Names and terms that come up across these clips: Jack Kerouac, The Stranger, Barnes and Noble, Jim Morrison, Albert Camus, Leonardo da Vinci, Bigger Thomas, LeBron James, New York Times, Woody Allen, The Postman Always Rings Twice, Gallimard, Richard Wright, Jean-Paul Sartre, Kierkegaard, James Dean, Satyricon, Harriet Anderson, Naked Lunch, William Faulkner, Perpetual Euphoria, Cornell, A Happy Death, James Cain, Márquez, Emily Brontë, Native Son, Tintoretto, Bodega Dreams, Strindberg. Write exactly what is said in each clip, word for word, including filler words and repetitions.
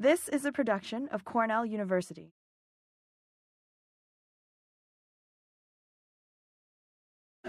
This is a production of Cornell University.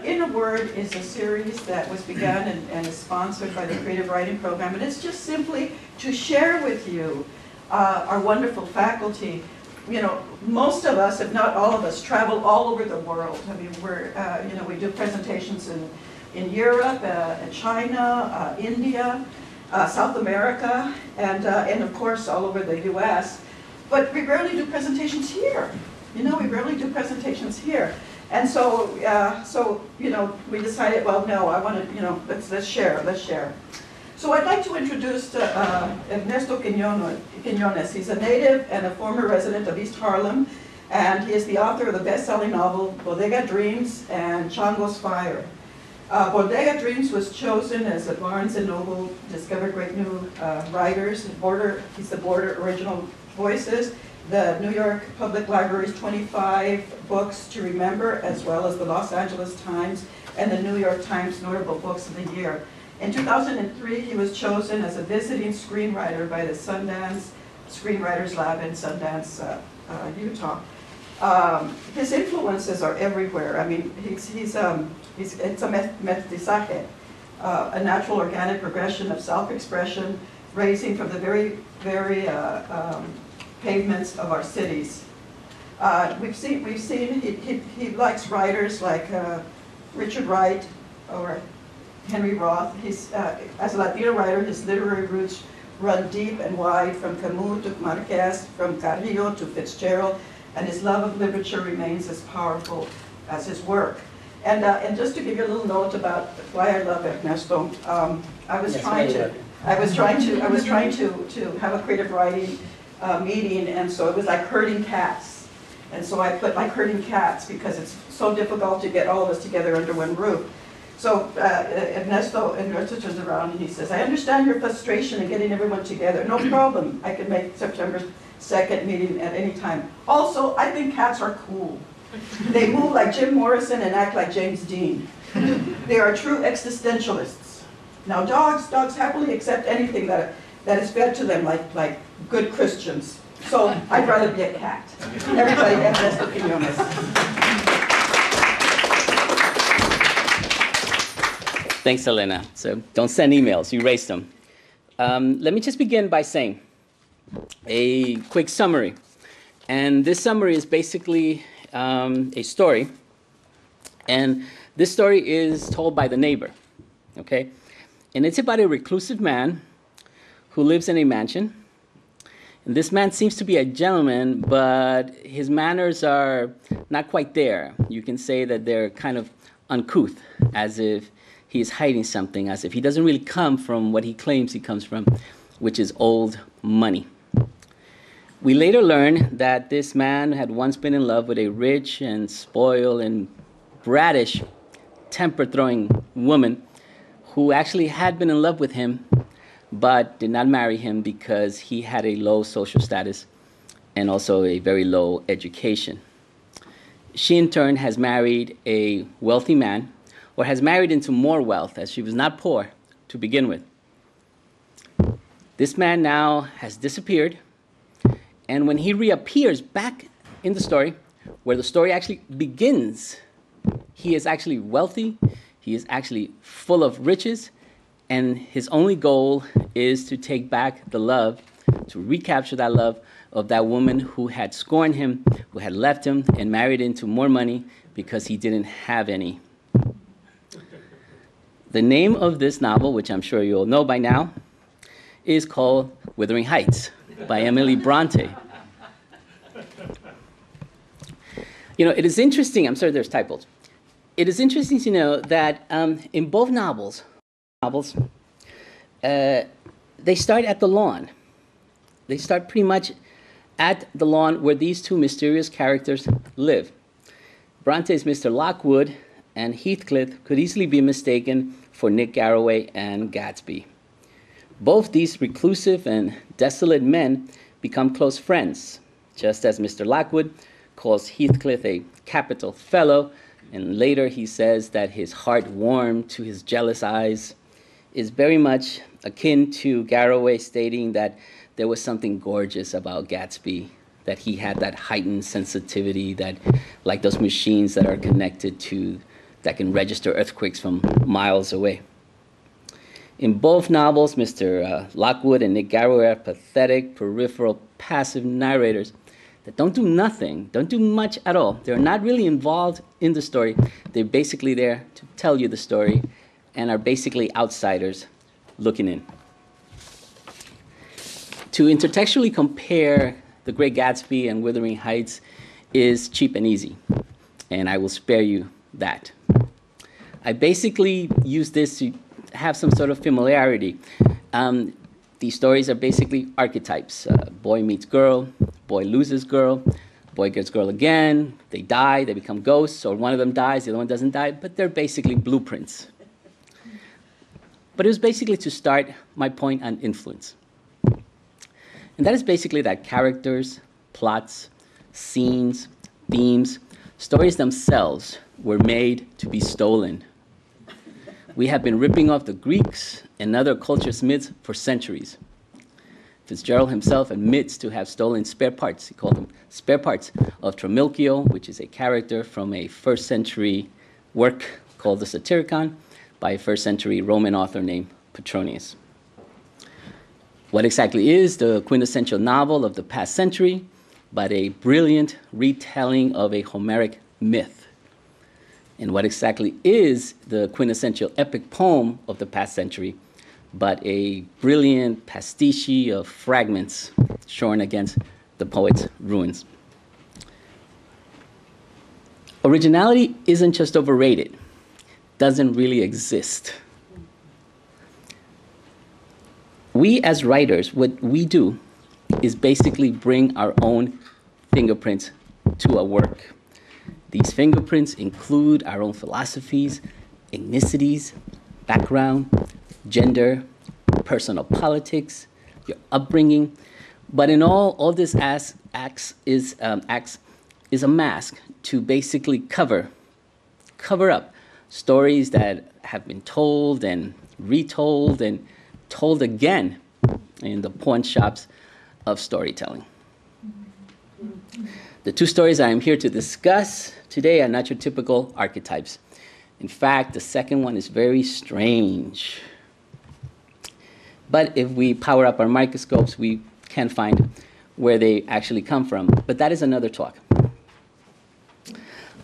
In a Word is a series that was begun and, and is sponsored by the Creative Writing Program, and it's just simply to share with you uh, our wonderful faculty. You know, most of us, if not all of us, travel all over the world. I mean, we're uh, you know we do presentations in in Europe, uh, in China, uh, India, uh, South America, and uh, and of course all over the U S But we rarely do presentations here. You know, we rarely do presentations here. And so, uh, so you know, we decided, well, no, I want to, you know, let's let's share, let's share. So I'd like to introduce to, uh, Ernesto Quiñonez. He's a native and a former resident of East Harlem, and he is the author of the best-selling novel Bodega Dreams and Chango's Fire. Uh, Bodega Dreams was chosen as a Barnes and Noble Discover Great New uh, Writers. Border, he's the Border Original Voices, the New York Public Library's twenty-five Books to Remember, as well as the Los Angeles Times and the New York Times Notable Books of the Year. In two thousand three, he was chosen as a visiting screenwriter by the Sundance Screenwriters Lab in Sundance, uh, uh, Utah. Um, his influences are everywhere. I mean, he's, he's, um, he's, it's a mestizaje, uh, a natural organic progression of self-expression, raising from the very, very uh, um, pavements of our cities. Uh, we've seen, we've seen he, he, he likes writers like uh, Richard Wright or Henry Roth. He's, uh, as a Latino writer, his literary roots run deep and wide, from Camus to Marquez, from Carrillo to Fitzgerald, and his love of literature remains as powerful as his work. And, uh, and just to give you a little note about why I love Ernesto, um, I was yes, trying to, I was trying to, I was trying to, to have a creative writing uh, meeting, and so it was like herding cats. And so I put like herding cats because it's so difficult to get all of us together under one roof. So uh, Ernesto, Ernesto turns around and he says, I understand your frustration in getting everyone together. No problem. I can make September second meeting at any time. Also, I think cats are cool. They move like Jim Morrison and act like James Dean. They are true existentialists. Now dogs, dogs happily accept anything that, that is fed to them like, like good Christians. So I'd rather be a cat. Everybody, Ernesto Quiñonez. Thanks, Elena. So don't send emails. You erase them. Um, let me just begin by saying a quick summary. And this summary is basically um, a story. And this story is told by the neighbor. Okay? And it's about a reclusive man who lives in a mansion. And this man seems to be a gentleman, but his manners are not quite there. You can say that they're kind of uncouth, as if he is hiding something, as if he doesn't really come from what he claims he comes from, which is old money. We later learn that this man had once been in love with a rich and spoiled and brattish, temper-throwing woman who actually had been in love with him but did not marry him because he had a low social status and also a very low education. She, in turn, has married a wealthy man, or has married into more wealth, as she was not poor to begin with. This man now has disappeared, and when he reappears back in the story, where the story actually begins, he is actually wealthy, he is actually full of riches, and his only goal is to take back the love, to recapture that love of that woman who had scorned him, who had left him, and married into more money because he didn't have any. The name of this novel, which I'm sure you all know by now, is called Wuthering Heights by Emily Brontë. You know, it is interesting, I'm sorry there's typos. It is interesting to know that um, in both novels, novels uh, they start at the lawn. They start pretty much at the lawn where these two mysterious characters live. Bronte's Mister Lockwood and Heathcliff could easily be mistaken for Nick Garraway and Gatsby. Both these reclusive and desolate men become close friends, just as Mister Lockwood calls Heathcliff a capital fellow, and later he says that his heart warmed to his jealous eyes, is very much akin to Garraway stating that there was something gorgeous about Gatsby, that he had that heightened sensitivity, that like those machines that are connected to, that can register earthquakes from miles away. In both novels, Mister Uh, Lockwood and Nick Garraway are pathetic, peripheral, passive narrators that don't do nothing, don't do much at all. They're not really involved in the story. They're basically there to tell you the story and are basically outsiders looking in. To intertextually compare The Great Gatsby and Wuthering Heights is cheap and easy, and I will spare you that. I basically use this to have some sort of familiarity. Um, these stories are basically archetypes. Uh, boy meets girl, boy loses girl, boy gets girl again, they die, they become ghosts, or one of them dies, the other one doesn't die, but they're basically blueprints. But it was basically to start my point on influence. And that is basically that characters, plots, scenes, themes, stories themselves were made to be stolen. We have been ripping off the Greeks and other cultures' myths for centuries. Fitzgerald himself admits to have stolen spare parts, he called them spare parts, of Trimalchio, which is a character from a first century work called the Satyricon by a first century Roman author named Petronius. What exactly is the quintessential novel of the past century but a brilliant retelling of a Homeric myth? And what exactly is the quintessential epic poem of the past century, but a brilliant pastiche of fragments shorn against the poet's ruins? Originality isn't just overrated, doesn't really exist. We as writers, what we do is basically bring our own fingerprints to our work. These fingerprints include our own philosophies, ethnicities, background, gender, personal politics, your upbringing. But in all, all this acts, acts, is, um, acts is a mask to basically cover, cover up stories that have been told and retold and told again in the pawn shops of storytelling. The two stories I am here to discuss today are not your typical archetypes. In fact, the second one is very strange. But if we power up our microscopes, we can find where they actually come from. But that is another talk.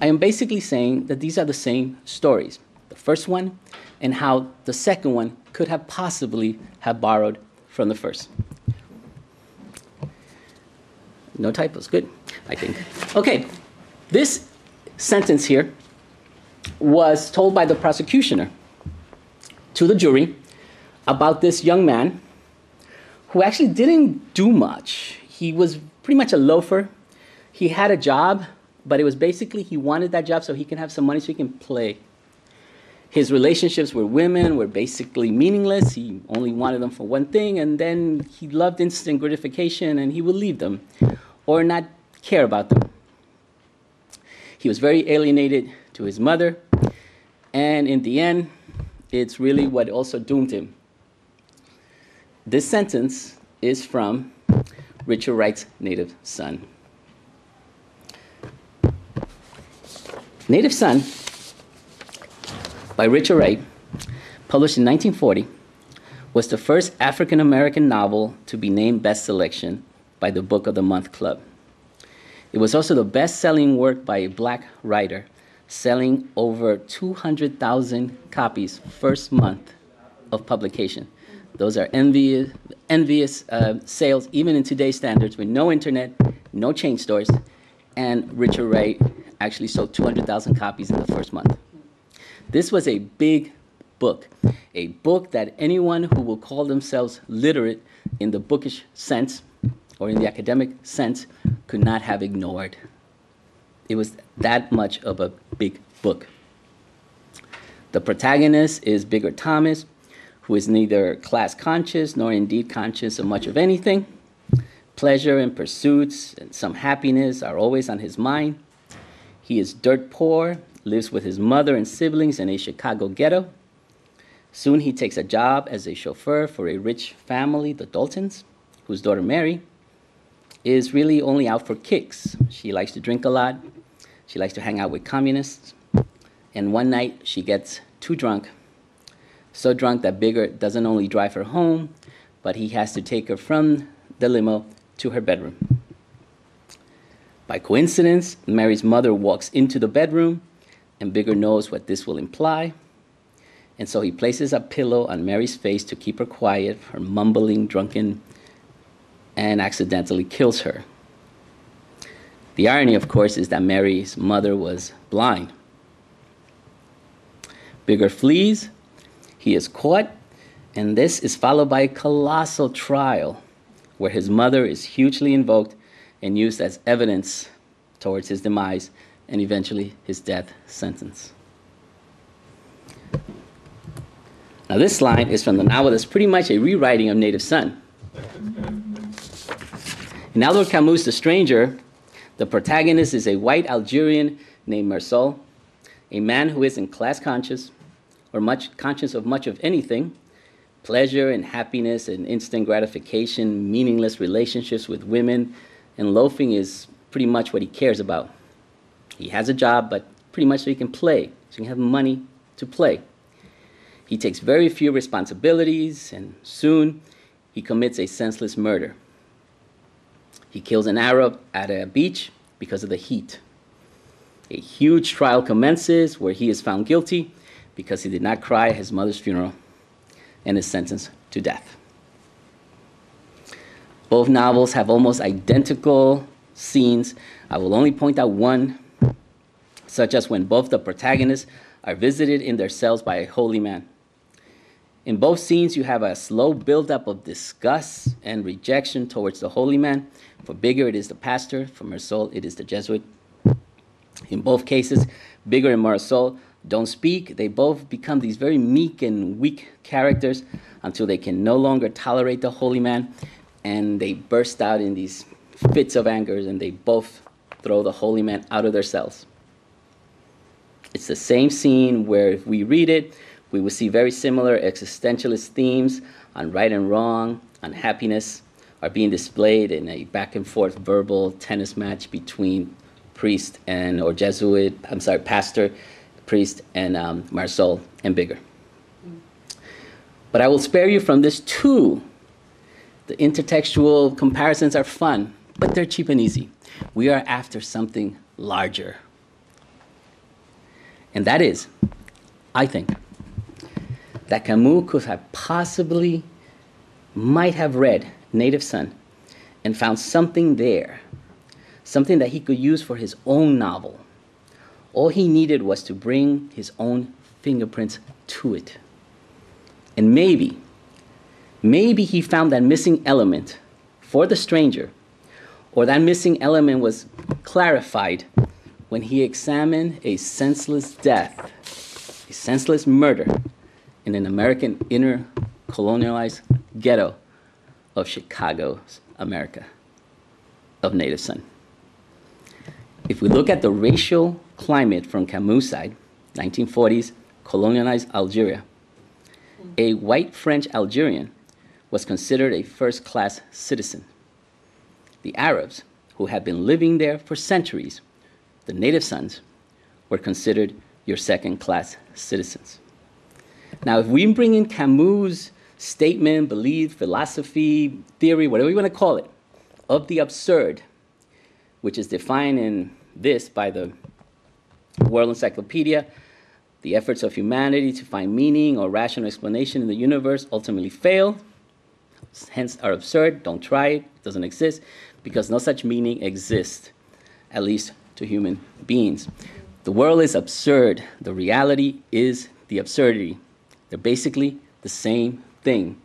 I am basically saying that these are the same stories, the first one, and how the second one could have possibly have borrowed from the first. No typos, good, I think. Okay, this sentence here was told by the prosecutioner to the jury about this young man who actually didn't do much. He was pretty much a loafer. He had a job, but it was basically he wanted that job so he can have some money so he can play. His relationships with women were basically meaningless. He only wanted them for one thing, and then he loved instant gratification, and he would leave them or not care about them. He was very alienated to his mother, and in the end, it's really what also doomed him. This sentence is from Richard Wright's Native Son. Native Son by Richard Wright, published in nineteen forty, was the first African-American novel to be named Best Selection by the Book of the Month Club. It was also the best-selling work by a black writer, selling over two hundred thousand copies first month of publication. Those are envious, envious uh, sales, even in today's standards, with no internet, no chain stores, and Richard Wright actually sold two hundred thousand copies in the first month. This was a big book, a book that anyone who will call themselves literate in the bookish sense or in the academic sense could not have ignored. It was that much of a big book. The protagonist is Bigger Thomas, who is neither class conscious nor indeed conscious of much of anything. Pleasure and pursuits and some happiness are always on his mind. He is dirt poor, lives with his mother and siblings in a Chicago ghetto. Soon he takes a job as a chauffeur for a rich family, the Daltons, whose daughter Mary is really only out for kicks. She likes to drink a lot. She likes to hang out with communists. And one night she gets too drunk, so drunk that Bigger doesn't only drive her home, but he has to take her from the limo to her bedroom. By coincidence, Mary's mother walks into the bedroom, and Bigger knows what this will imply. And so he places a pillow on Mary's face to keep her quiet, her mumbling, drunken, and accidentally kills her. The irony, of course, is that Mary's mother was blind. Bigger flees, he is caught, and this is followed by a colossal trial where his mother is hugely invoked and used as evidence towards his demise and eventually his death sentence. Now this line is from the novel that's pretty much a rewriting of Native Son. In Albert Camus' The Stranger, the protagonist is a white Algerian named Meursault, a man who isn't class conscious or much conscious of much of anything, pleasure and happiness and instant gratification, meaningless relationships with women, and loafing is pretty much what he cares about. He has a job, but pretty much so he can play, so he can have money to play. He takes very few responsibilities, and soon he commits a senseless murder. He kills an Arab at a beach because of the heat. A huge trial commences where he is found guilty because he did not cry at his mother's funeral and is sentenced to death. Both novels have almost identical scenes. I will only point out one, such as when both the protagonists are visited in their cells by a holy man. In both scenes, you have a slow buildup of disgust and rejection towards the holy man. For Bigger, it is the pastor. For Meursault, it is the Jesuit. In both cases, Bigger and Meursault don't speak. They both become these very meek and weak characters until they can no longer tolerate the holy man, and they burst out in these fits of anger, and they both throw the holy man out of their cells. It's the same scene where, if we read it, we will see very similar existentialist themes on right and wrong, on happiness, are being displayed in a back and forth verbal tennis match between priest and, or Jesuit, I'm sorry, pastor, priest, and um, Meursault and Bigger. But I will spare you from this too. The intertextual comparisons are fun, but they're cheap and easy. We are after something larger. And that is, I think, that Camus could have possibly, might have read Native Son and found something there, something that he could use for his own novel. All he needed was to bring his own fingerprints to it. And maybe, maybe he found that missing element for The Stranger, or that missing element was clarified when he examined a senseless death, a senseless murder, in an American inner-colonialized ghetto of Chicago's America, of Native Son. If we look at the racial climate from Camus' side, nineteen forties, colonialized Algeria, a white French Algerian was considered a first-class citizen. The Arabs, who had been living there for centuries, the Native Sons, were considered your second-class citizens. Now, if we bring in Camus' statement, belief, philosophy, theory, whatever you want to call it, of the absurd, which is defined in this by the World Encyclopedia, the efforts of humanity to find meaning or rational explanation in the universe ultimately fail, hence are absurd, don't try it, it doesn't exist, because no such meaning exists, at least to human beings. The world is absurd. The reality is the absurdity. They're basically the same thing.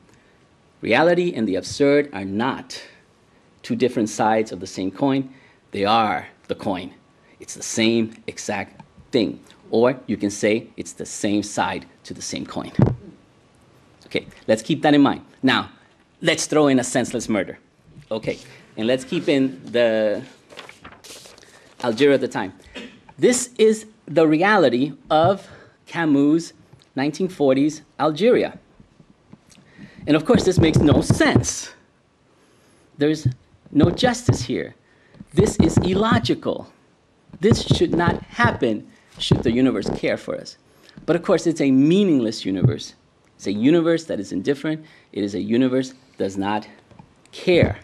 Reality and the absurd are not two different sides of the same coin. They are the coin. It's the same exact thing. Or you can say it's the same side to the same coin. Okay, let's keep that in mind. Now, let's throw in a senseless murder. Okay, and let's keep in the Algeria at the time. This is the reality of Camus' nineteen forties Algeria. And of course, this makes no sense. There's no justice here. This is illogical. This should not happen should the universe care for us. But of course, it's a meaningless universe. It's a universe that is indifferent. It is a universe that does not care.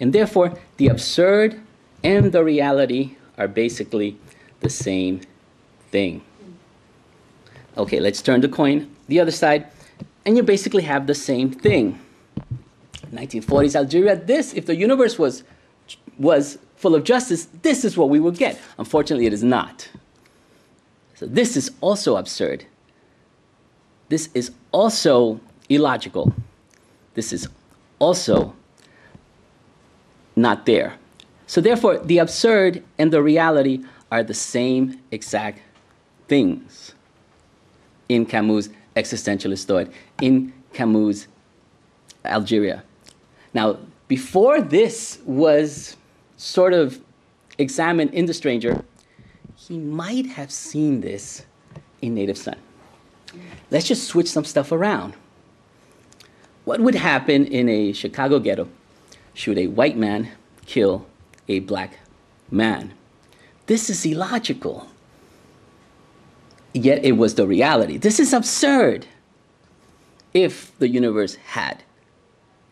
And therefore, the absurd and the reality are basically the same thing. Okay, let's turn the coin the other side, and you basically have the same thing. nineteen forties Algeria, this, if the universe was, was full of justice, this is what we would get. Unfortunately, it is not. So this is also absurd. This is also illogical. This is also not there. So therefore, the absurd and the reality are the same exact things in Camus' existentialist thought, in Camus' Algeria. Now, before this was sort of examined in The Stranger, he might have seen this in Native Son. Let's just switch some stuff around. What would happen in a Chicago ghetto should a white man kill a black man? This is illogical. Yet it was the reality. This is absurd. If the universe had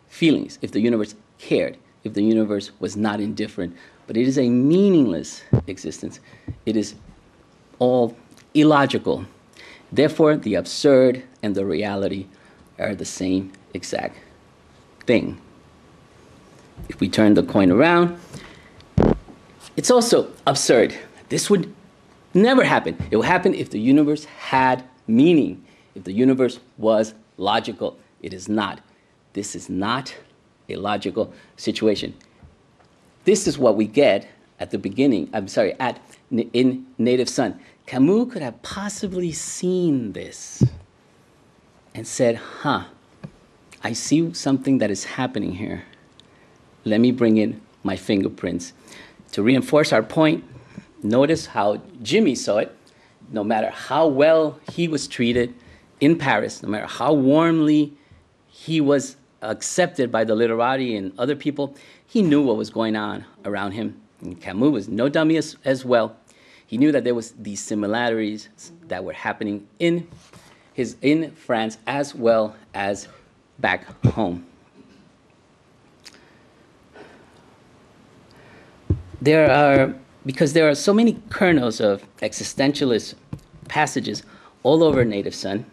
feelings, if the universe cared, if the universe was not indifferent, but it is a meaningless existence. It is all illogical. Therefore, the absurd and the reality are the same exact thing. If we turn the coin around, it's also absurd. This would never happen. It will happen if the universe had meaning, if the universe was logical. It is not. This is not a logical situation. This is what we get at the beginning, I'm sorry, at, in Native Son. Camus could have possibly seen this and said, huh, I see something that is happening here. Let me bring in my fingerprints. To reinforce our point, notice how Jimmy saw it. No matter how well he was treated in Paris, no matter how warmly he was accepted by the literati and other people, he knew what was going on around him. And Camus was no dummy as, as well. He knew that there was these similarities that were happening in, his, in France as well as back home. There are, because there are so many kernels of existentialist passages all over Native Son,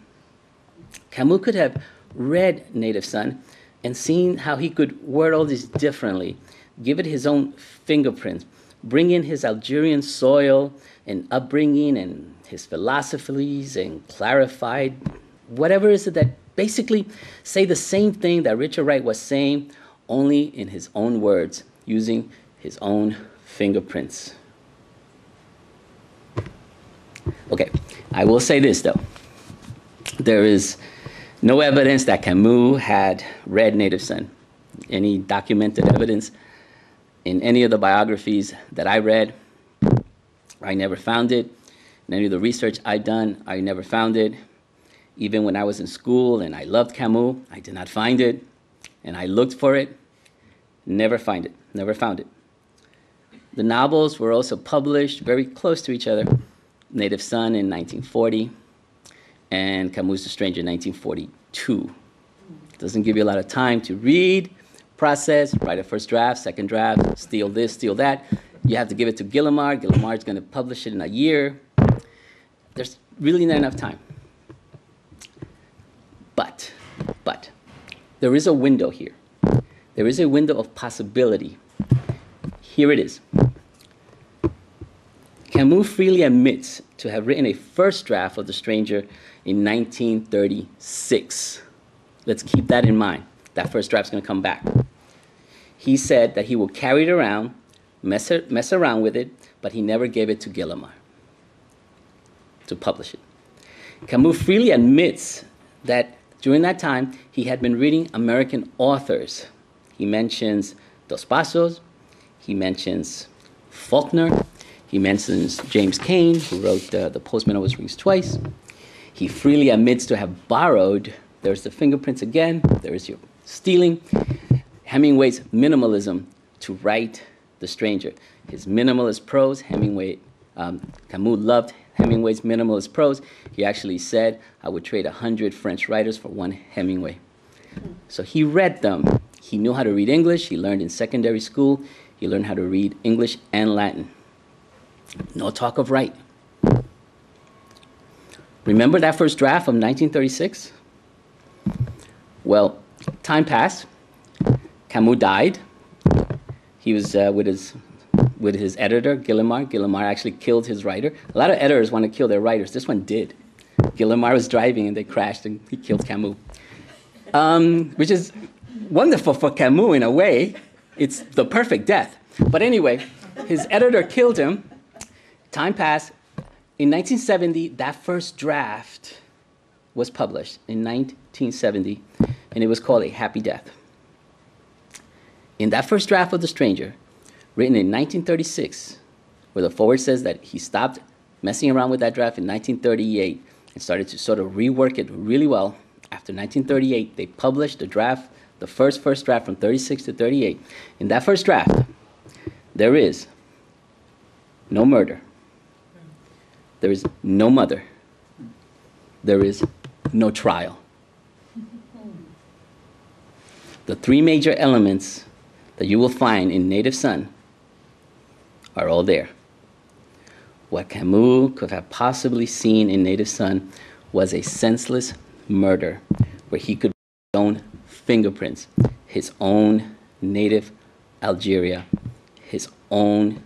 Camus could have read Native Son and seen how he could word all this differently, give it his own fingerprints, bring in his Algerian soil and upbringing and his philosophies and clarified whatever is it that basically say the same thing that Richard Wright was saying, only in his own words, using his own fingerprints. Okay, I will say this though. There is no evidence that Camus had read Native Son. Any documented evidence in any of the biographies that I read, I never found it. In any of the research I've done, I never found it. Even when I was in school and I loved Camus, I did not find it. And I looked for it, never find it, never found it. The novels were also published very close to each other. Native Son in nineteen forty and Camus' The Stranger in nineteen forty-two. Doesn't give you a lot of time to read, process, write a first draft, second draft, steal this, steal that. You have to give it to Gallimard. Gallimard's going to publish it in a year. There's really not enough time. But, but, there is a window here. There is a window of possibility. Here it is. Camus freely admits to have written a first draft of The Stranger in nineteen thirty-six. Let's keep that in mind. That first draft's going to come back. He said that he will carry it around, mess, it, mess around with it, but he never gave it to Gallimard to publish it. Camus freely admits that during that time, he had been reading American authors. He mentions Dos Passos. He mentions Faulkner. He mentions James Cain, who wrote uh, The Postman Always Rings Twice. he freely admits to have borrowed. There's the fingerprints again. There's your stealing. Hemingway's minimalism to write The Stranger. His minimalist prose, Hemingway, um, Camus loved Hemingway's minimalist prose. He actually said, I would trade a hundred French writers for one Hemingway. So he read them. He knew how to read English. He learned in secondary school. He learned how to read English and Latin. No talk of right. Remember that first draft of nineteen thirty-six? Well, time passed. Camus died. He was uh, with his with his editor, Gallimard. Gallimard actually killed his writer. A lot of editors want to kill their writers. This one did. Gallimard was driving and they crashed and he killed Camus. Um, which is wonderful for Camus in a way. It's the perfect death. But anyway, his editor killed him. Time passed. In nineteen seventy, that first draft was published in nineteen seventy, and it was called A Happy Death. In that first draft of The Stranger, written in nineteen thirty-six, where the foreword says that he stopped messing around with that draft in nineteen thirty-eight and started to sort of rework it really well. After nineteen thirty-eight, they published the draft, the first first draft from thirty-six to thirty-eight. In that first draft, there is no murder. There is no mother. There is no trial. The three major elements that you will find in Native Son are all there. What Camus could have possibly seen in Native Son was a senseless murder where he could put his own fingerprints, his own native Algeria, his own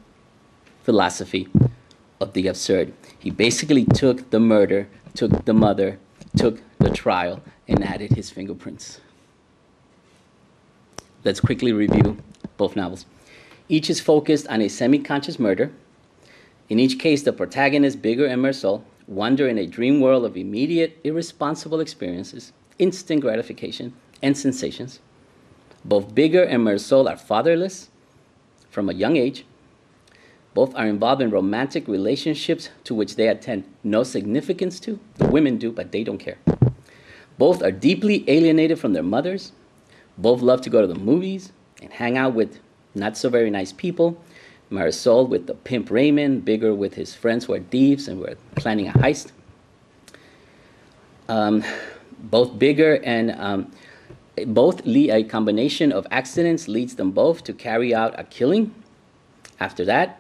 philosophy of the absurd. He basically took the murder, took the mother, took the trial, and added his fingerprints. Let's quickly review both novels. Each is focused on a semi-conscious murder. In each case, the protagonists, Bigger and Meursault, wander in a dream world of immediate, irresponsible experiences, instant gratification, and sensations. Both Bigger and Meursault are fatherless from a young age. Both are involved in romantic relationships to which they attend no significance to. The women do, but they don't care. Both are deeply alienated from their mothers. Both love to go to the movies and hang out with not so very nice people. Marisol with the pimp Raymond, Bigger with his friends who are thieves and were planning a heist. Um, both Bigger and um, both lead a combination of accidents leads them both to carry out a killing. After that,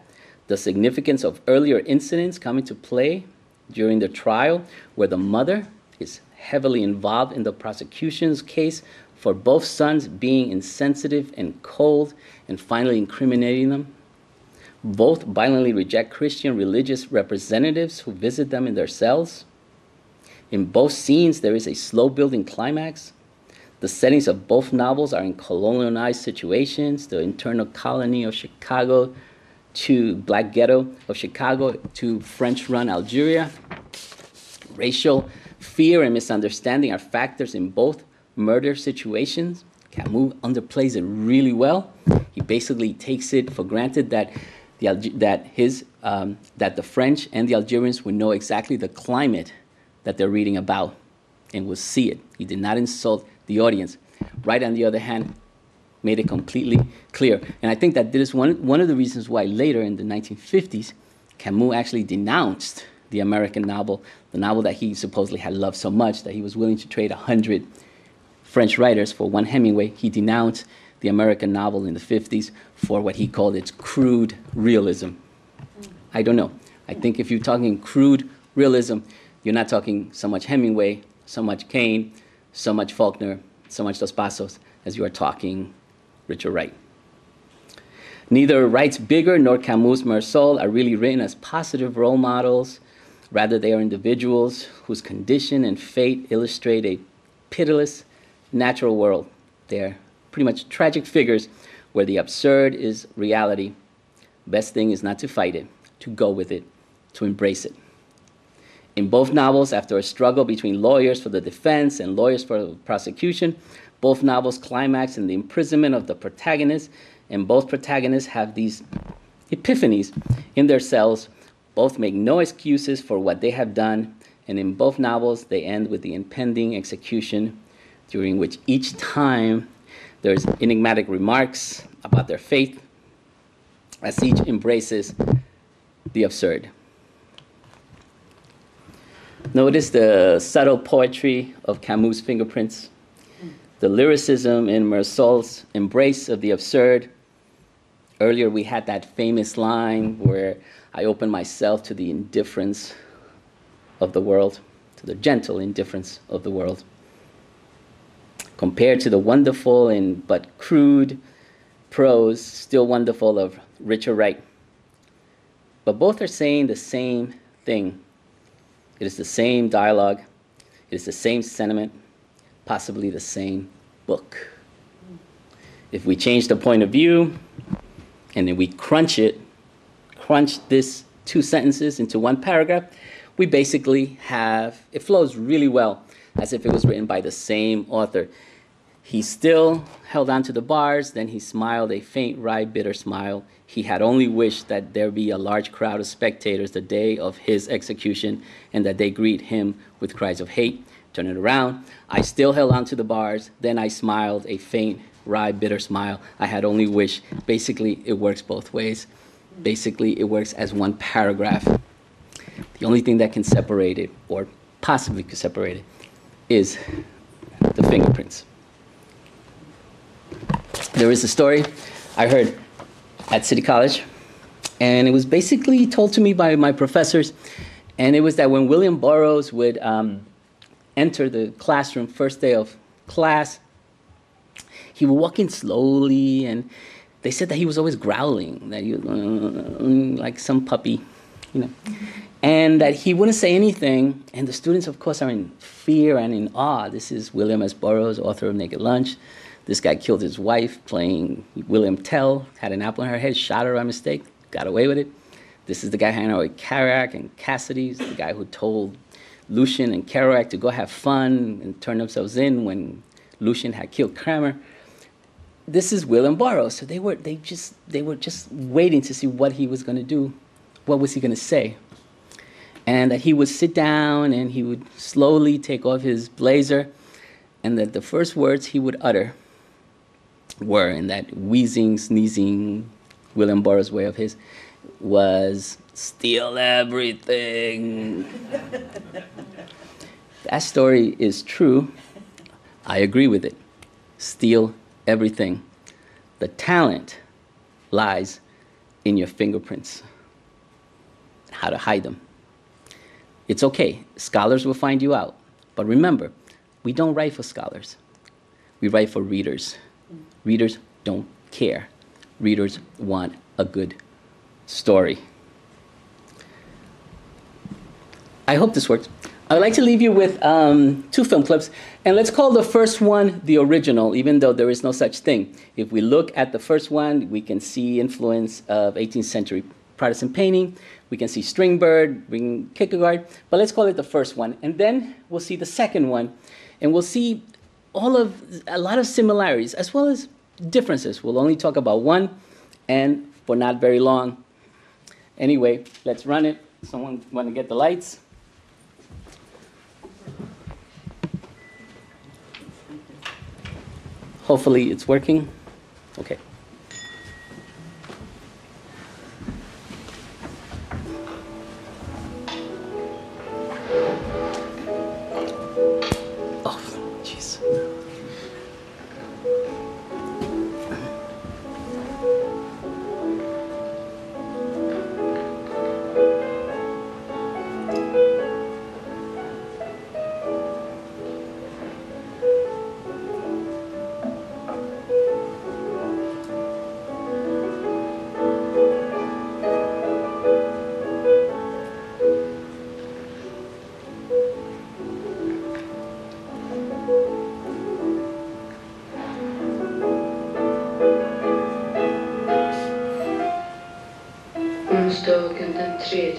the significance of earlier incidents come into play during the trial, where the mother is heavily involved in the prosecution's case for both sons being insensitive and cold and finally incriminating them. Both violently reject Christian religious representatives who visit them in their cells. In both scenes, there is a slow building climax. The settings of both novels are in colonialized situations, the internal colony of Chicago, to black ghetto of Chicago, to French-run Algeria. Racial fear and misunderstanding are factors in both murder situations. Camus underplays it really well. He basically takes it for granted that the, Alge that his, um, that the French and the Algerians would know exactly the climate that they're reading about and will see it. He did not insult the audience. Wright, on the other hand, made it completely clear. And I think that this is one, one of the reasons why later in the nineteen fifties, Camus actually denounced the American novel, the novel that he supposedly had loved so much that he was willing to trade a hundred French writers for one Hemingway. He denounced the American novel in the fifties for what he called its crude realism. I don't know. I think if you're talking crude realism, you're not talking so much Hemingway, so much Cain, so much Faulkner, so much Dos Passos, as you are talking Richard Wright. Neither Wright's Bigger nor Camus' Meursault are really written as positive role models. Rather, they are individuals whose condition and fate illustrate a pitiless natural world. They're pretty much tragic figures where the absurd is reality. Best thing is not to fight it, to go with it, to embrace it. In both novels, after a struggle between lawyers for the defense and lawyers for the prosecution, both novels climax in the imprisonment of the protagonist, and both protagonists have these epiphanies in their cells. Both make no excuses for what they have done, and in both novels they end with the impending execution, during which each time there's enigmatic remarks about their faith as each embraces the absurd. Notice the subtle poetry of Camus' fingerprints, the lyricism in Meursault's embrace of the absurd. Earlier we had that famous line where I open myself to the indifference of the world, to the gentle indifference of the world. Compared to the wonderful and but crude prose, still wonderful, of Richard Wright. But both are saying the same thing. It is the same dialogue, it is the same sentiment, possibly the same book. If we change the point of view, and then we crunch it, crunch this two sentences into one paragraph, we basically have, it flows really well, as if it was written by the same author. He still held on to the bars, then he smiled a faint, wry, bitter smile. He had only wished that there be a large crowd of spectators the day of his execution, and that they greet him with cries of hate. Turn it around. I still held on to the bars, then I smiled a faint, wry, bitter smile. I had only wished. Basically, it works both ways. Basically, it works as one paragraph. The only thing that can separate it, or possibly could separate it, is the fingerprints. There is a story I heard at City College, and it was basically told to me by my professors, and it was that when William Burroughs would um, enter the classroom first day of class, he would walk in slowly, and they said that he was always growling, that he was uh, like some puppy, you know, and that he wouldn't say anything, and the students, of course, are in fear and in awe. This is William S. Burroughs, author of Naked Lunch. This guy killed his wife playing William Tell, had an apple in her head, shot her by mistake, got away with it. This is the guy hanging out with Kerouac and Cassady, the guy who told Lucian and Kerouac to go have fun and turn themselves in when Lucian had killed Cramer. This is William Burroughs. So they were, they just, they were just waiting to see what he was going to do. What was he going to say? And that he would sit down and he would slowly take off his blazer, and that the first words he would utter were, in that wheezing, sneezing William Burroughs way of his, was, steal everything. That story is true. I agree with it. Steal everything. The talent lies in your fingerprints, how to hide them. It's okay. Scholars will find you out. But remember, we don't write for scholars. We write for readers. Readers don't care. Readers want a good story. I hope this works. I would like to leave you with um, two film clips. And let's call the first one the original, even though there is no such thing. If we look at the first one, we can see influence of eighteenth century Protestant painting. We can see Strindberg, we can Kierkegaard. But let's call it the first one. And then we'll see the second one. And we'll see all of a lot of similarities as well as differences. We'll only talk about one, and for not very long. Anyway, let's run it. Someone want to get the lights? Hopefully it's working. Okay.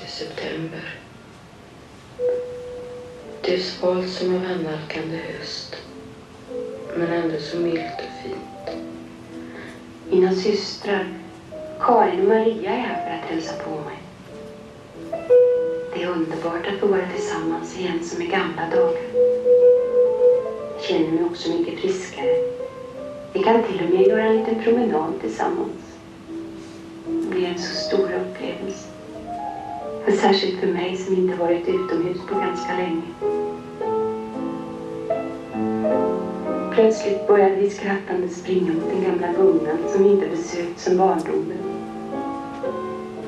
September. Det är svalt som en annalkande höst, men ändå så milt och fint. Mina systrar, Karin och Maria, är här för att hälsa på mig. Det det är underbart att få vara tillsammans igen som i gamla dagar. Jag känner mig också mycket friskare. Vi kan till och med göra en liten promenad tillsammans. Det blir en så stor upplevelse. Men särskilt för mig som inte varit utomhus på ganska länge. Plötsligt började vi skrattande springa mot den gamla gungnan som vi inte besökt som barndomen.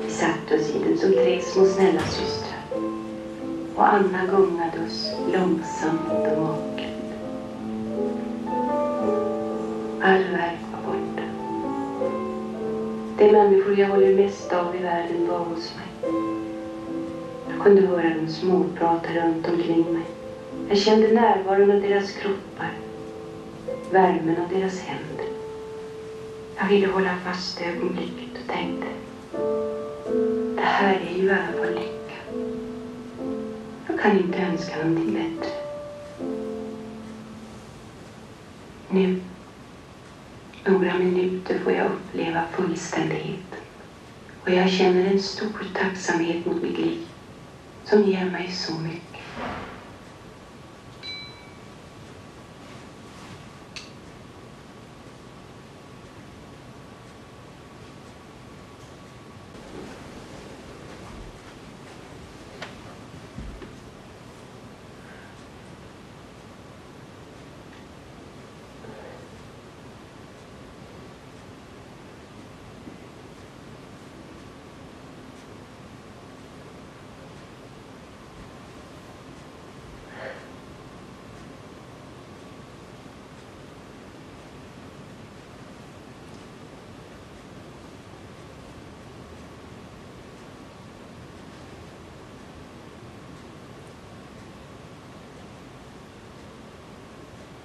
Vi satte oss i den som tre små snälla systrar. Och Anna gungade oss långsamt och vackert. All värld var borta. De människor jag håller mest av i världen var hos mig. Jag kunde höra dem småprata runt omkring mig. Jag kände närvaron av deras kroppar. Värmen av deras händer. Jag ville hålla fast ögonblicket och tänkte, det här är ju alla vår lycka. Jag kan inte önska någonting bättre. Nu, några minuter får jag uppleva fullständigheten. Och jag känner en stor tacksamhet mot mitt liv, som ger mig så mycket.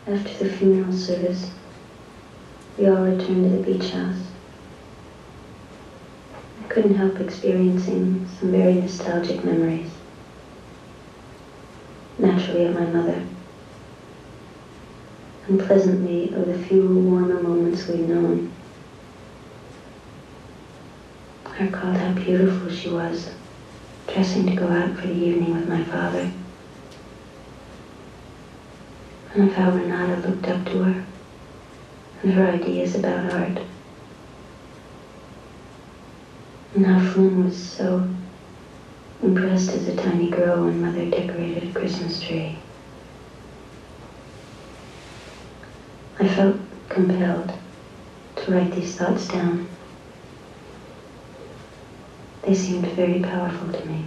After the funeral service, we all returned to the beach house. I couldn't help experiencing some very nostalgic memories. Naturally of my mother, and pleasantly of the few warmer moments we'd known. I recalled how beautiful she was, dressing to go out for the evening with my father. And of how Renata looked up to her, and her ideas about art. And how Flynn was so impressed as a tiny girl when Mother decorated a Christmas tree. I felt compelled to write these thoughts down. They seemed very powerful to me.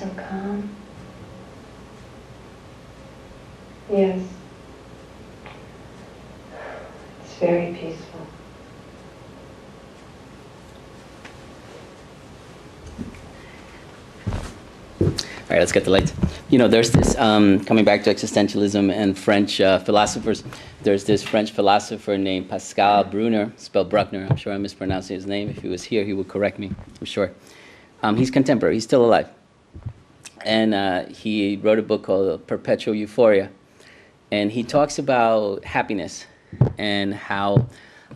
So calm. Yes. It's very peaceful. All right, let's get the lights. You know, there's this, um, coming back to existentialism and French uh, philosophers, there's this French philosopher named Pascal Bruckner, spelled Bruckner. I'm sure I'm mispronouncing his name. If he was here, he would correct me, I'm sure. Um, he's contemporary, he's still alive. And uh, he wrote a book called Perpetual Euphoria. And he talks about happiness and how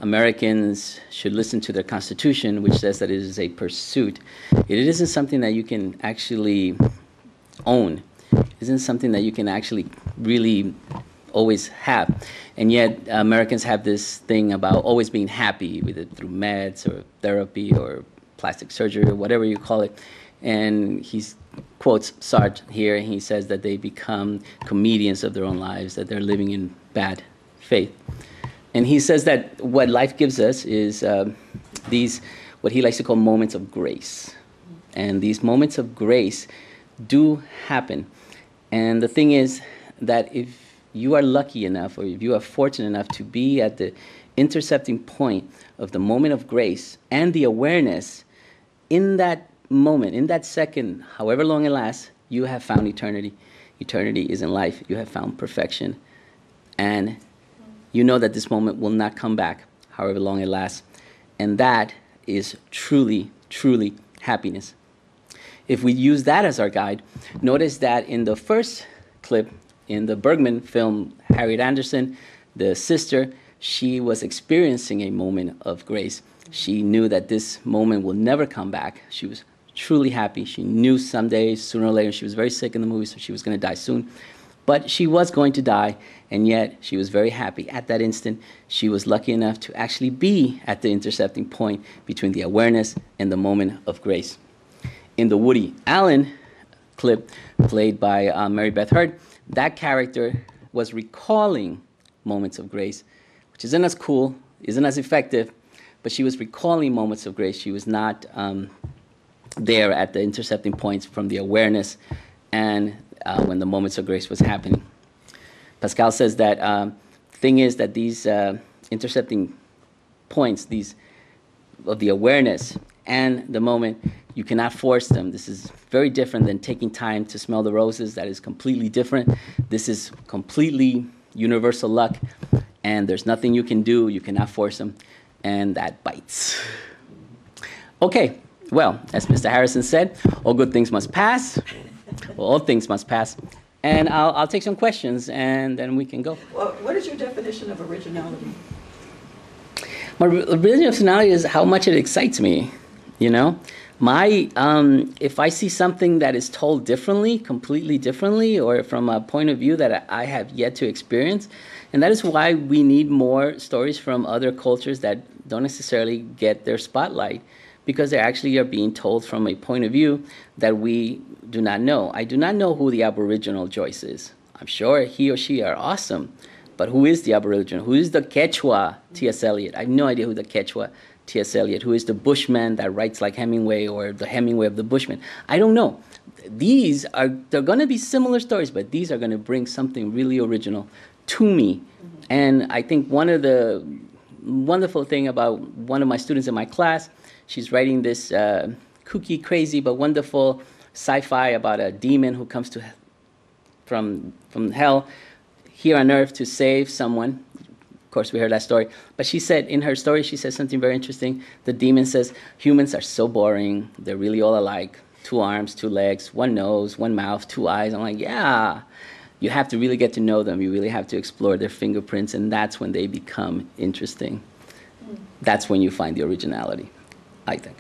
Americans should listen to their Constitution, which says that it is a pursuit. It isn't something that you can actually own. It isn't something that you can actually really always have. And yet uh, Americans have this thing about always being happy, either through meds or therapy or plastic surgery or whatever you call it. And he quotes Sartre here, and he says that they become comedians of their own lives, that they're living in bad faith. And he says that what life gives us is uh, these, what he likes to call moments of grace. And these moments of grace do happen. And the thing is that if you are lucky enough, or if you are fortunate enough to be at the intercepting point of the moment of grace and the awareness in that moment, in that second, however long it lasts, you have found eternity. Eternity is in life. You have found perfection. And you know that this moment will not come back, however long it lasts. And that is truly, truly happiness. If we use that as our guide, notice that in the first clip, in the Bergman film, Harriet Anderson, the sister, she was experiencing a moment of grace. She knew that this moment will never come back. She was truly happy. She knew someday, sooner or later, she was very sick in the movie, so she was going to die soon. But she was going to die, and yet she was very happy at that instant. She was lucky enough to actually be at the intercepting point between the awareness and the moment of grace. In the Woody Allen clip, played by uh, Mary Beth Hurt, that character was recalling moments of grace, which isn't as cool, isn't as effective, but she was recalling moments of grace. She was not um, there at the intercepting points from the awareness and uh, when the moments of grace was happening. Pascal says that the um, thing is that these uh, intercepting points, these of the awareness and the moment, you cannot force them. This is very different than taking time to smell the roses. That is completely different. This is completely universal luck, and there's nothing you can do. You cannot force them, and that bites. Okay, well, as Mister Harrison said, all good things must pass. Well, all things must pass. And I'll, I'll take some questions, and then we can go. Well, what is your definition of originality? My originality is how much it excites me, you know? My, um, if I see something that is told differently, completely differently, or from a point of view that I have yet to experience, and that is why we need more stories from other cultures that don't necessarily get their spotlight, because they actually are being told from a point of view that we do not know. I do not know who the Aboriginal Joyce is. I'm sure he or she are awesome, but who is the Aboriginal? Who is the Quechua T S Eliot? I have no idea who the Quechua T S Eliot, who is the Bushman that writes like Hemingway, or the Hemingway of the Bushman. I don't know. These are, they're going to be similar stories, but these are going to bring something really original to me. Mm-hmm. And I think one of the wonderful thing about one of my students in my class, she's writing this uh, kooky, crazy, but wonderful sci-fi about a demon who comes to from from hell here on earth to save someone. Of course, we heard that story. But she said, in her story, she says something very interesting. The demon says, humans are so boring. They're really all alike. Two arms, two legs, one nose, one mouth, two eyes. I'm like, yeah. You have to really get to know them. You really have to explore their fingerprints. And that's when they become interesting. That's when you find the originality, I think.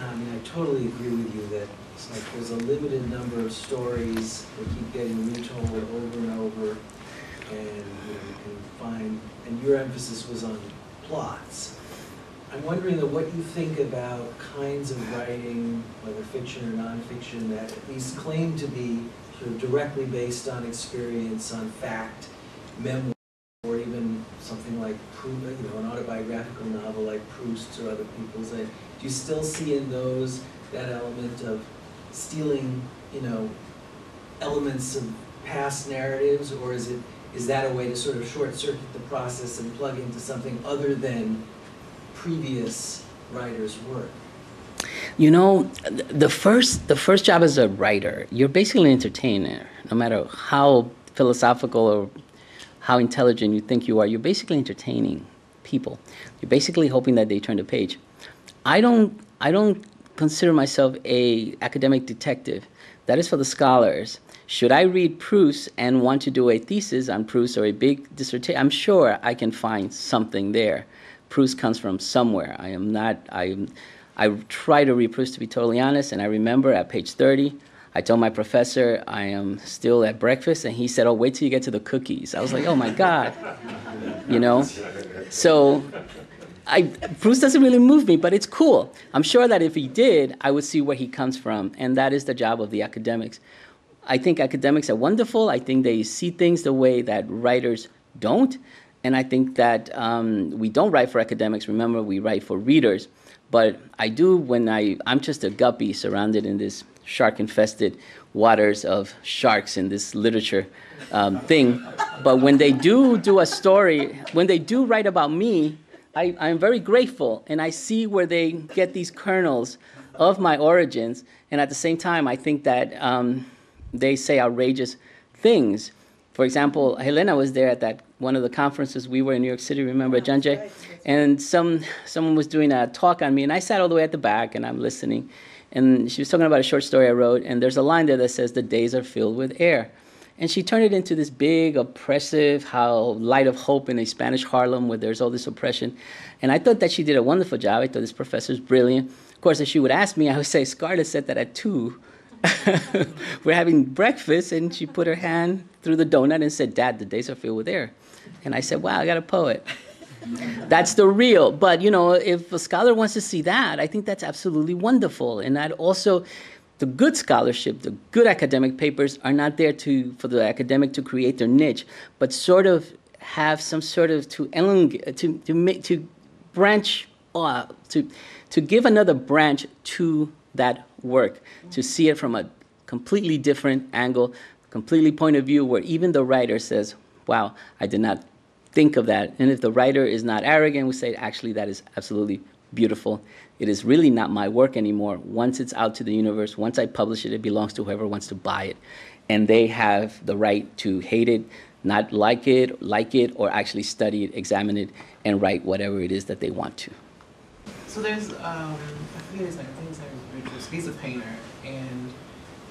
I mean, I totally agree with you that it's like there's a limited number of stories that keep getting retold over and over. And you know, you can find, and your emphasis was on plots. I'm wondering though, what you think about kinds of writing, whether fiction or nonfiction, that at least claim to be sort of directly based on experience, on fact, memoir, or even something like Proust, you know, an autobiographical novel like Proust or other people's. Do you still see in those that element of stealing, you know, elements of past narratives, or is it? Is that a way to sort of short-circuit the process and plug into something other than previous writers' work? You know, the first, the first job as a writer, you're basically an entertainer. No matter how philosophical or how intelligent you think you are, you're basically entertaining people. You're basically hoping that they turn the page. I don't, I don't consider myself an academic detective. That is for the scholars. Should I read Proust and want to do a thesis on Proust or a big dissertation? I'm sure I can find something there. Proust comes from somewhere. I am not, I, I try to read Proust to be totally honest, and I remember at page thirty, I told my professor I am still at breakfast, and he said, oh, wait till you get to the cookies. I was like, oh my God, you know? So I, Proust doesn't really move me, but it's cool. I'm sure that if he did, I would see where he comes from, and that is the job of the academics. I think academics are wonderful. I think they see things the way that writers don't. And I think that um, we don't write for academics. Remember, we write for readers. But I do when I, I'm just a guppy surrounded in this shark-infested waters of sharks in this literature um, thing. But when they do do a story, when they do write about me, I, I'm very grateful. And I see where they get these kernels of my origins. And at the same time, I think that um, they say outrageous things. For example, Helena was there at that one of the conferences we were in New York City, remember, yeah, Janjay? Right. And some someone was doing a talk on me, and I sat all the way at the back, and I'm listening. And she was talking about a short story I wrote, and there's a line there that says, "The days are filled with air." And she turned it into this big, oppressive, how light of hope in a Spanish Harlem where there's all this oppression. And I thought that she did a wonderful job. I thought this professor's brilliant. Of course, if she would ask me, I would say, Scarlett said that at two. We're having breakfast, and she put her hand through the donut and said, "Dad, the days are filled with air." And I said, wow, I got a poet. That's the real. But, you know, if a scholar wants to see that, I think that's absolutely wonderful. And I'd also... the good scholarship, the good academic papers are not there to for the academic to create their niche, but sort of have some sort of to elongate, to to make to branch uh, to to give another branch to that work, to see it from a completely different angle, completely point of view, where even the writer says, "Wow, I did not think of that." And if the writer is not arrogant, we say, "Actually, that is absolutely beautiful. It is really not my work anymore. Once it's out to the universe, once I publish it, it belongs to whoever wants to buy it. And they have the right to hate it, not like it, like it, or actually study it, examine it, and write whatever it is that they want to." So there's, um, I forget his name, I think his name is Richard, he's a painter, and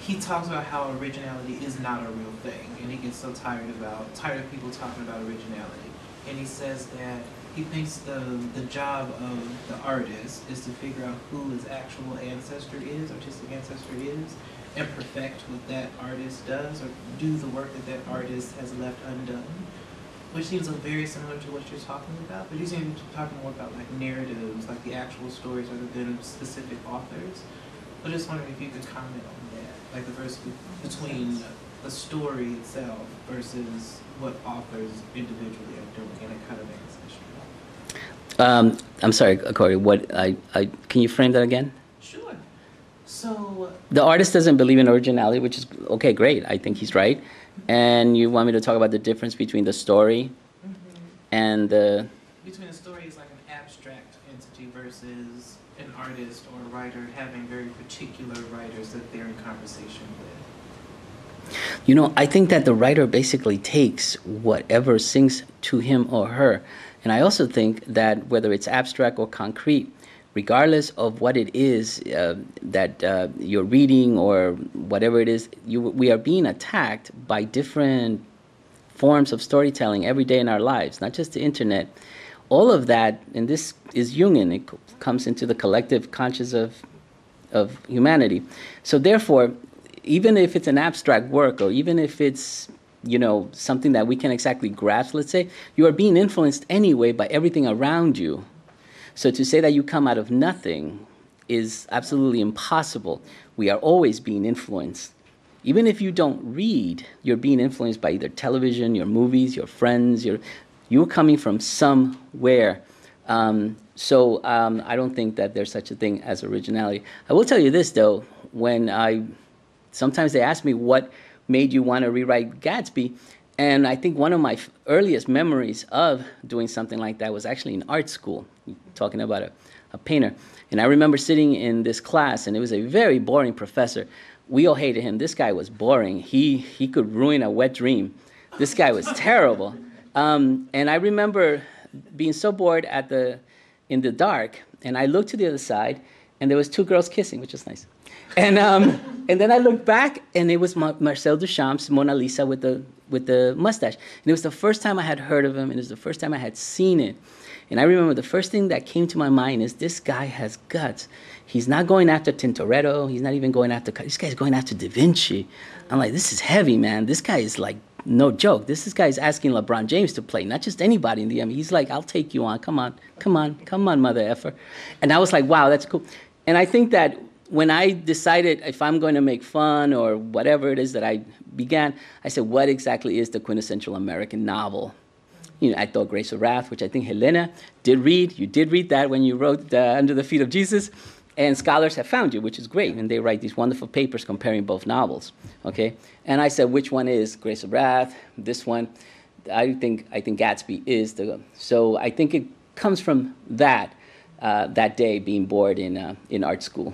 he talks about how originality is not a real thing, and he gets so tired about, tired of people talking about originality. And he says that he thinks the, the job of the artist is to figure out who his actual ancestor is, artistic ancestor is, and perfect what that artist does, or do the work that that artist has left undone, which seems very similar to what you're talking about. But you seem to talk more about like narratives, like the actual stories other than specific authors. I'm just wondering if you could comment on that, like the verse between the story itself versus what authors individually are doing in a kind of ancestry. Um, I'm sorry, Corey, what, I, I, can you frame that again? Sure. So... the artist doesn't believe in originality, which is, okay, great. I think he's right. Mm-hmm. And you want me to talk about the difference between the story mm-hmm. and the... between the story is like an abstract entity versus an artist or a writer having very particular writers that they're in conversation with. You know, I think that the writer basically takes whatever sings to him or her. And I also think that whether it's abstract or concrete, regardless of what it is uh, that uh, you're reading or whatever it is, you, we are being attacked by different forms of storytelling every day in our lives, not just the internet. All of that, and this is Jungian, it comes into the collective conscious of, of humanity. So therefore, even if it's an abstract work or even if it's you know, something that we can exactly grasp, let's say, you are being influenced anyway by everything around you. So to say that you come out of nothing is absolutely impossible. We are always being influenced. Even if you don't read, you're being influenced by either television, your movies, your friends, your, you're coming from somewhere. Um, so um, I don't think that there's such a thing as originality. I will tell you this, though, when I, sometimes they ask me what made you want to rewrite Gatsby. And I think one of my earliest memories of doing something like that was actually in art school, talking about a, a painter. And I remember sitting in this class, and it was a very boring professor. We all hated him. This guy was boring. He, he could ruin a wet dream. This guy was terrible. Um, and I remember being so bored at the, in the dark, and I looked to the other side, and there was two girls kissing, which was nice. And, um, and then I looked back, and it was Ma Marcel Duchamp's Mona Lisa with the, with the mustache. And it was the first time I had heard of him, and it was the first time I had seen it. And I remember the first thing that came to my mind is, this guy has guts. He's not going after Tintoretto. He's not even going after, this guy's going after Da Vinci. I'm like, this is heavy, man. This guy is like, no joke. This, this guy is asking LeBron James to play, not just anybody in the M. He's like, I'll take you on. Come on, come on, come on, mother effer. And I was like, wow, that's cool. And I think that when I decided if I'm going to make fun or whatever it is that I began, I said, what exactly is the quintessential American novel? You know, I thought Grapes of Wrath, which I think Helena did read. You did read that when you wrote the Under the Feet of Jesus. And scholars have found you, which is great. And they write these wonderful papers comparing both novels, okay? And I said, which one is Grapes of Wrath? This one, I think, I think Gatsby is the... So I think it comes from that, uh, that day being bored in, uh, in art school.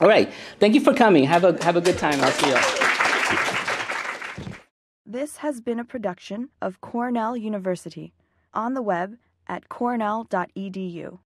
All right. Thank you for coming. Have a, have a good time. I'll see you all. This has been a production of Cornell University, on the web at cornell dot e d u.